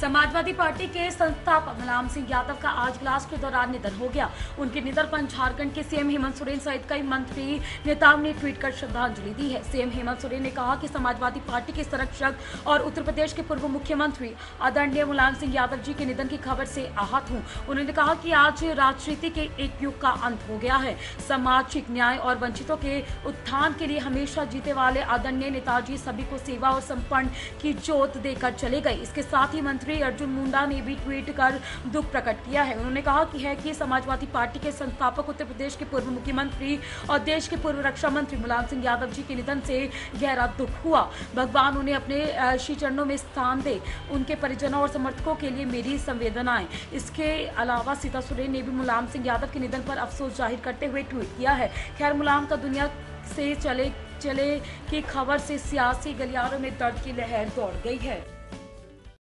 Samajwadi party के संस्थापक मुलायम सिंह यादव का आज इजलास के दौरान निधन हो गया। उनके निधन पर झारखंड के सीएम हेमंत सोरेन सहित कई मंत्री नेताओं ने ट्वीट कर श्रद्धांजलि दी है। सीएम हेमंत सोरेन ने कहा कि समाजवादी पार्टी के संरक्षक और उत्तर प्रदेश के पूर्व मुख्यमंत्री आदरणीय मुलायम सिंह यादव जी के निधन की खबर से आहत हूँ। उन्होंने कहा कि आज राजनीति के एक युग का अंत हो गया है। सामाजिक न्याय और वंचितों के उत्थान के लिए हमेशा जीते वाले आदरणीय नेताजी सभी को सेवा और संपन्न की ज्योत देकर चले गए। इसके साथ ही मंत्री अर्जुन मुंडा ने भी ट्वीट कर दुख प्रकट किया है। उन्होंने कहा कि समाजवादी पार्टी के संस्थापक उत्तर प्रदेश के पूर्व मुख्यमंत्री और देश के पूर्व रक्षा मंत्री मुलायम सिंह यादव जी के निधन से गहरा दुख हुआ। भगवान उन्हें अपने श्री चरणों में स्थान दे। उनके परिजनों और समर्थकों के लिए मेरी संवेदनाएं। इसके अलावा सीता सोरेन ने भी मुलायम सिंह यादव के निधन पर अफसोस जाहिर करते हुए ट्वीट किया है। खैर, मुलायम का दुनिया से चले की खबर से सियासी गलियारों में दर्द की लहर दौड़ गई है।